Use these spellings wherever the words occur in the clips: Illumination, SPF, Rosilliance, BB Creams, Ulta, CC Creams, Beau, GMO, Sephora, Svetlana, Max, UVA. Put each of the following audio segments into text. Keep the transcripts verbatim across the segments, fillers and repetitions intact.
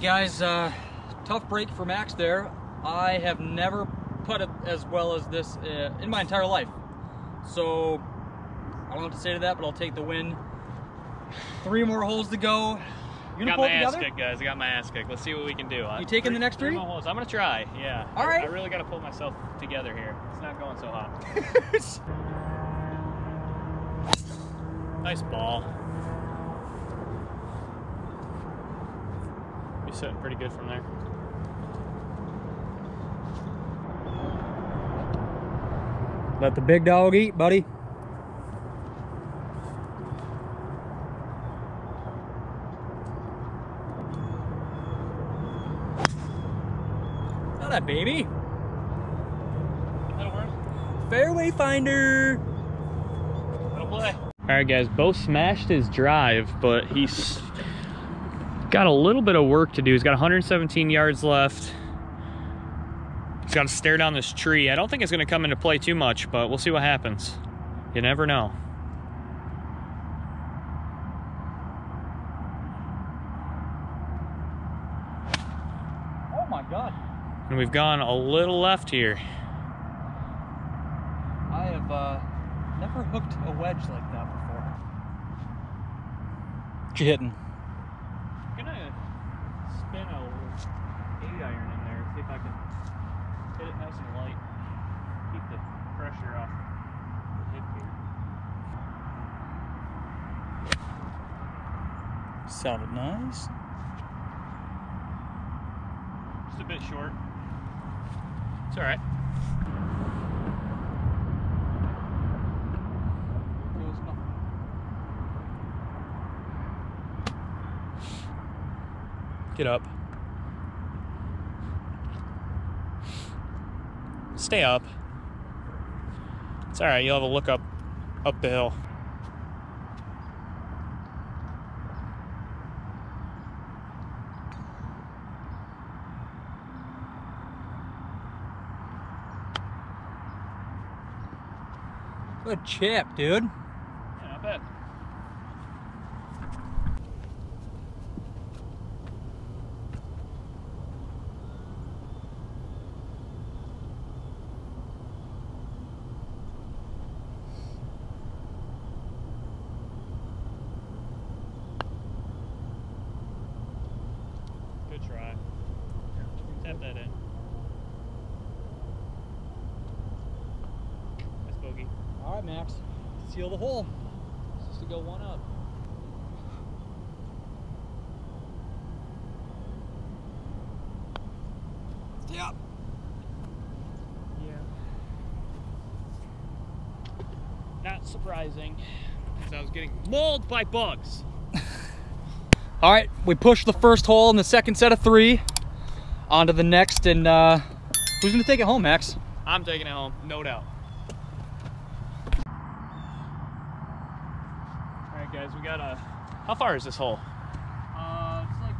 Alright guys, uh, tough break for Max there. I have never putted as well as this uh, in my entire life. So, I don't know what to say to that, but I'll take the win. Three more holes to go. You got my ass kicked, guys. I got my ass kicked. Let's see what we can do. You taking the next three? Three more holes. I'm going to try, yeah. All right. I, I really got to pull myself together here. It's not going so hot. Nice ball. You're sitting pretty good from there. Let the big dog eat, buddy. Not that baby. That'll work. Fairway finder. That'll play. All right, guys. Beau smashed his drive, but he's got a little bit of work to do. He's got one hundred seventeen yards left. He's got to stare down this tree. I don't think it's going to come into play too much, but we'll see what happens. You never know. Oh my God. And we've gone a little left here. I have uh, never hooked a wedge like that before. What you hitting? I'm going to spin a eight iron in there, see if I can hit it nice and light. Keep the pressure off the hip here. Sounded nice. Just a bit short. It's alright. Get up. Stay up. It's all right. You'll have a look up, up the hill. Good chip, dude. Yeah, not bad. Try. Tap that in. That's bogey. All right, Max. Seal the hole. It's just to go one up. Stay up. Yeah. Not surprising, because I was getting mauled by bugs. All right, we pushed the first hole in the second set of three. On to the next, and uh, who's gonna take it home, Max? I'm taking it home, no doubt. All right, guys, we got a... How far is this hole? Uh, it's like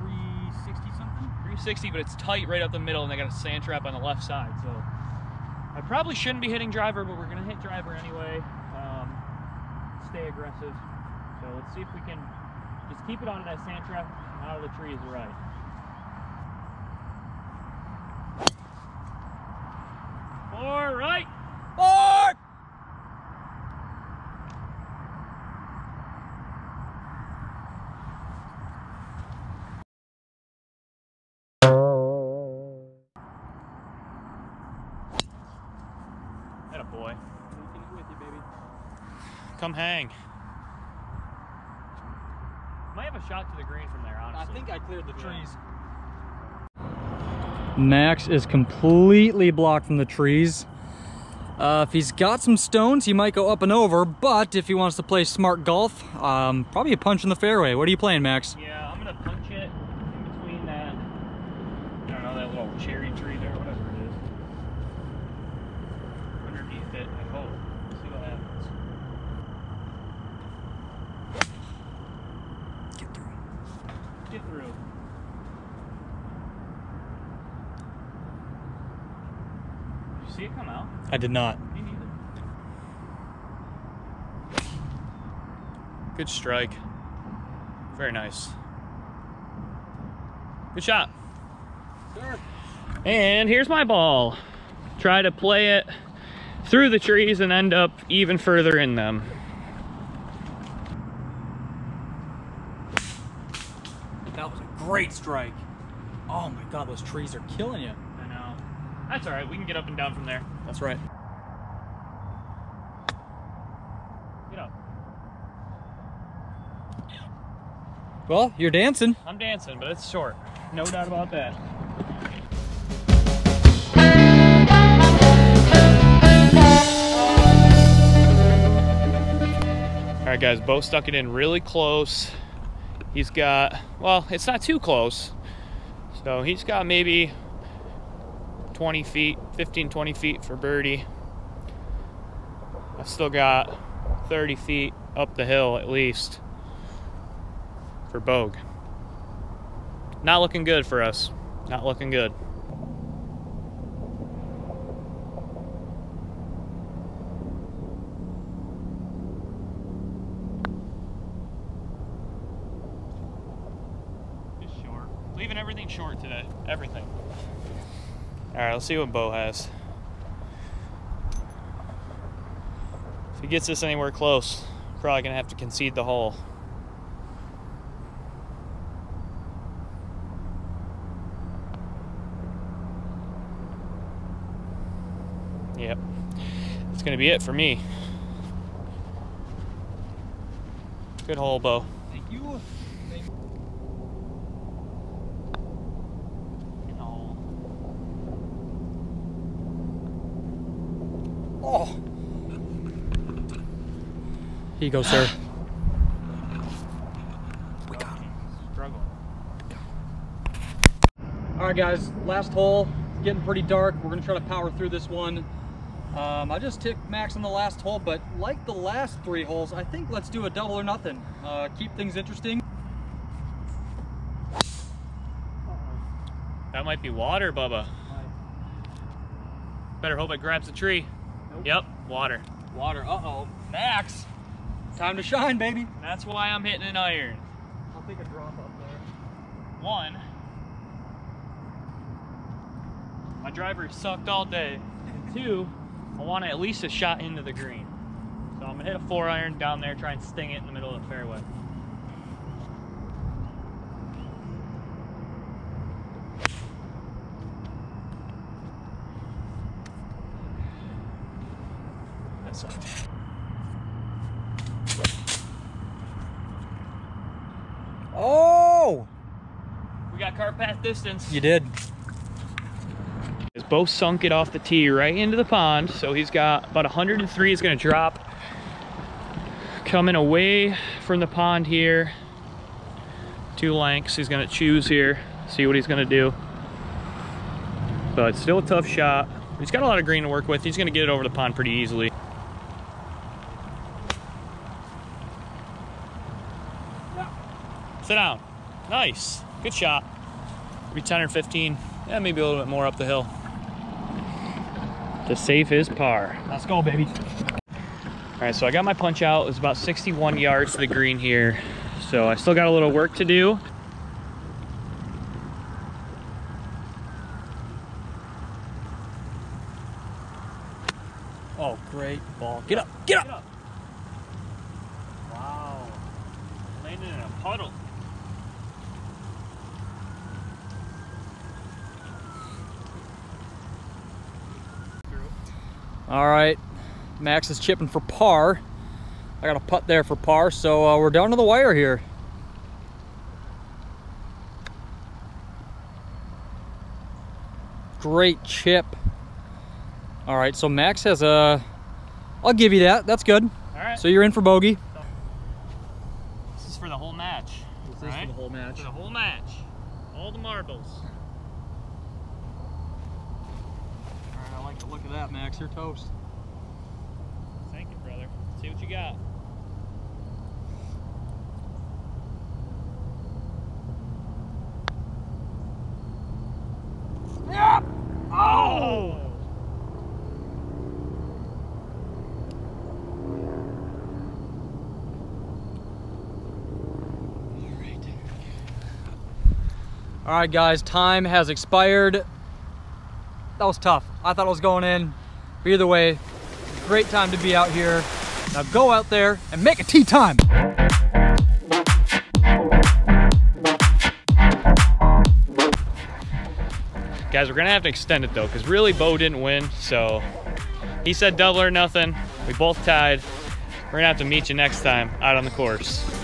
three sixty something? three sixty, but it's tight right up the middle, and they got a sand trap on the left side, so... I probably shouldn't be hitting driver, but we're gonna hit driver anyway. Um, stay aggressive. So let's see if we can... Just keep it on that sand trap and out of the trees right. Four right. Four! Atta boy. We can eat with you, baby. Come hang. Might have a shot to the green from there, honestly. I think I cleared the trees. Max is completely blocked from the trees. Uh, if he's got some stones, he might go up and over, but if he wants to play smart golf, um, probably a punch in the fairway. What are you playing, Max? Yeah, I'm going to punch it in between that, I don't know, that little cherry tree there, whatever it is. Underneath it, I hope. We'll see what happens. Through. Did you see it come out? I did not. Me neither. Good strike. Very nice. Good shot. Sure. And here's my ball. Try to play it through the trees and end up even further in them. That was a great strike. Oh my God, those trees are killing you. I know. That's all right, we can get up and down from there. That's right. Get up. Well, you're dancing. I'm dancing, but it's short. No doubt about that. All right guys, Beau stuck it in really close. He's got, well, it's not too close. So he's got maybe twenty feet, fifteen, twenty feet for birdie. I've still got thirty feet up the hill at least for bogue. Not looking good for us. Not looking good. Leaving everything short today. Everything. All right, let's see what Beau has. If he gets this anywhere close, probably going to have to concede the hole. Yep. That's going to be it for me. Good hole, Beau. Thank you. Oh. Here you go, sir. We got him. Struggle. All right, guys. Last hole. It's getting pretty dark. We're gonna try to power through this one. Um, I just ticked Max on the last hole, but like the last three holes, I think let's do a double or nothing. Uh, keep things interesting. That might be water, Bubba. Better hope it grabs a tree. Yep, water. Water, uh-oh. Max! Time to shine, baby. That's why I'm hitting an iron. I'll take a drop up there. One. My driver sucked all day. And two, I want at least a shot into the green. So I'm gonna hit a four iron down there, try and sting it in the middle of the fairway. So. Oh! We got cart path distance. You did. His Beau sunk it off the tee right into the pond, so he's got about one hundred and three. He's going to drop. Coming away from the pond here. Two lengths. He's going to choose here. See what he's going to do. But it's still a tough shot. He's got a lot of green to work with. He's going to get it over the pond pretty easily. Sit down. Nice. Good shot. Maybe ten or fifteen. Yeah, maybe a little bit more up the hill. The safe is par. Let's go, baby. All right, so I got my punch out. It was about sixty-one yards to the green here. So I still got a little work to do. Oh, great ball. Get up. Get up. Get up. Wow. Landed in a puddle. All right, Max is chipping for par. I got a putt there for par, so uh, we're down to the wire here. Great chip. All right, so Max has a, I'll give you that, that's good. All right. So you're in for bogey. This is for the whole match. This is for the whole match. For the whole match. All the marbles. Look at that, Max. You're toast. Thank you, brother. Let's see what you got. Yeah! Oh! All right. All right, guys, time has expired. That was tough. I thought I was going in. But either way, great time to be out here. Now go out there and make a tee time. Guys, we're gonna have to extend it though, because really Beau didn't win, so he said double or nothing. We both tied. We're gonna have to meet you next time out on the course.